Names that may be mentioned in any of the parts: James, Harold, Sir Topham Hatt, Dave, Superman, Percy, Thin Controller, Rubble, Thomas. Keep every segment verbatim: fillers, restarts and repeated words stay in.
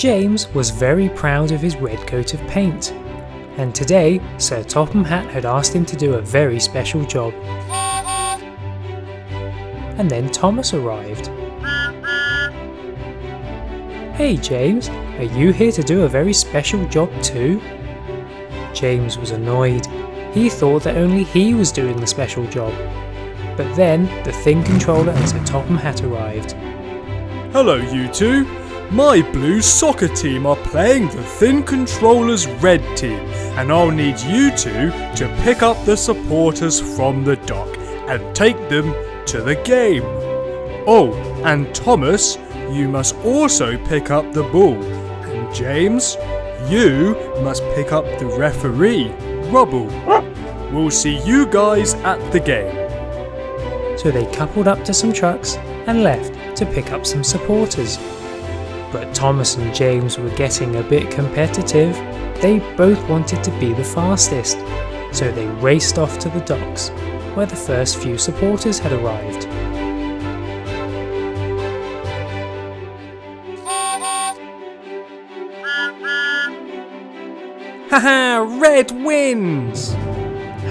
James was very proud of his red coat of paint, and today Sir Topham Hatt had asked him to do a very special job. And then Thomas arrived. Hey James, are you here to do a very special job too? James was annoyed. He thought that only he was doing the special job. But then the Thin Controller and Sir Topham Hatt arrived. Hello you two. My blue soccer team are playing the Thin Controller's red team, and I'll need you two to pick up the supporters from the dock and take them to the game. Oh, and Thomas, you must also pick up the ball, and James, you must pick up the referee, Rubble. We'll see you guys at the game. So they coupled up to some trucks and left to pick up some supporters. But Thomas and James were getting a bit competitive. They both wanted to be the fastest, so they raced off to the docks, where the first few supporters had arrived. Haha, red wins!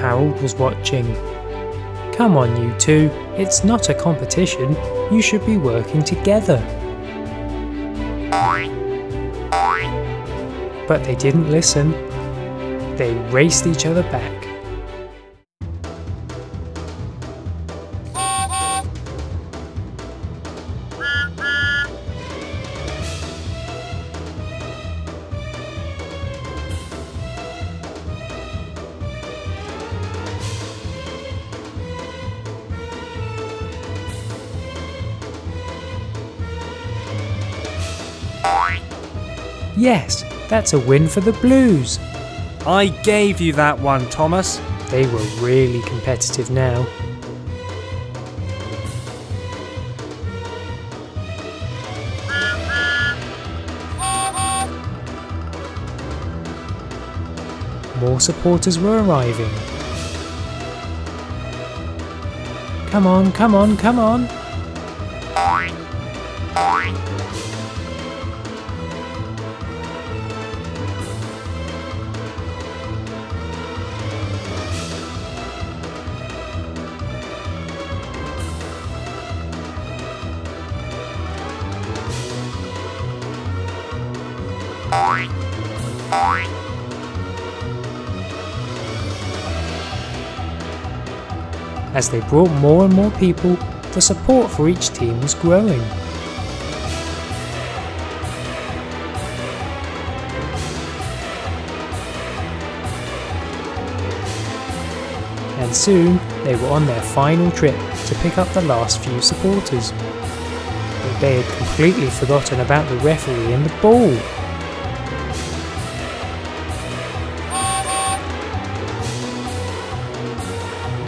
Harold was watching. Come on you two, it's not a competition, you should be working together. But they didn't listen. They raced each other back. Yes, that's a win for the Blues. I gave you that one, Thomas. They were really competitive now. More supporters were arriving. Come on, come on, come on. As they brought more and more people, the support for each team was growing. And soon they were on their final trip to pick up the last few supporters. But they had completely forgotten about the referee and the ball.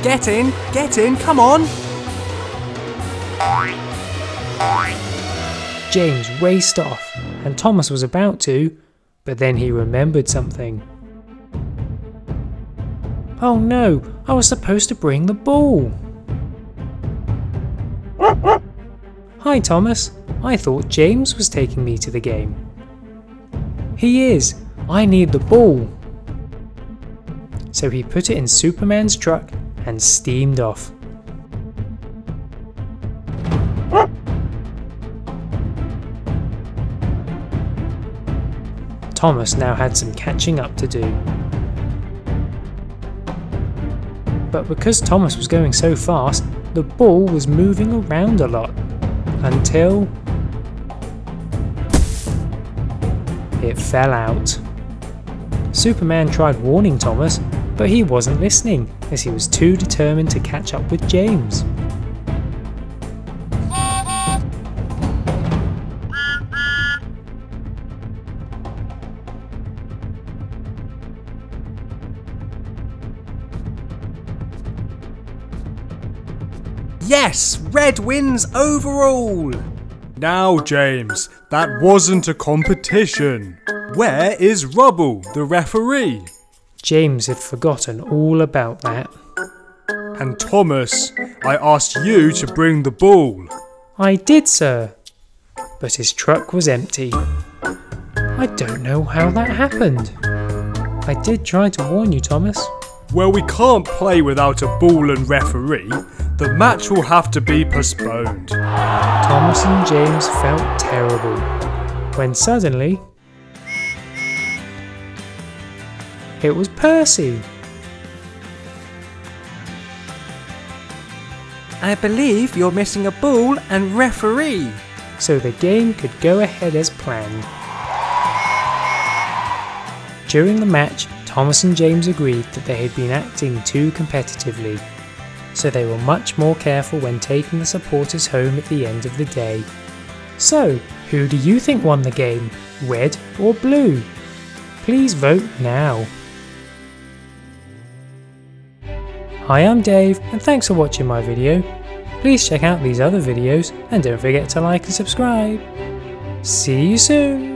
Get in! Get in! Come on! James raced off, and Thomas was about to, but then he remembered something. Oh no! I was supposed to bring the ball! Hi Thomas! I thought James was taking me to the game. He is! I need the ball! So he put it in Superman's truck and steamed off. Thomas now had some catching up to do. But because Thomas was going so fast, the ball was moving around a lot, until it fell out. Superman tried warning Thomas, but he wasn't listening, as he was too determined to catch up with James. Yes! Red wins overall! Now James, that wasn't a competition. Where is Rubble, the referee? James had forgotten all about that. And Thomas, I asked you to bring the ball. I did, sir. But his truck was empty. I don't know how that happened. I did try to warn you, Thomas. Well, we can't play without a ball and referee. The match will have to be postponed. Thomas and James felt terrible, when suddenly it was Percy. I believe you're missing a ball and referee. So the game could go ahead as planned. During the match, Thomas and James agreed that they had been acting too competitively, so they were much more careful when taking the supporters home at the end of the day. So, who do you think won the game? Red or blue? Please vote now. Hi, I'm Dave, and thanks for watching my video. Please check out these other videos and don't forget to like and subscribe. See you soon!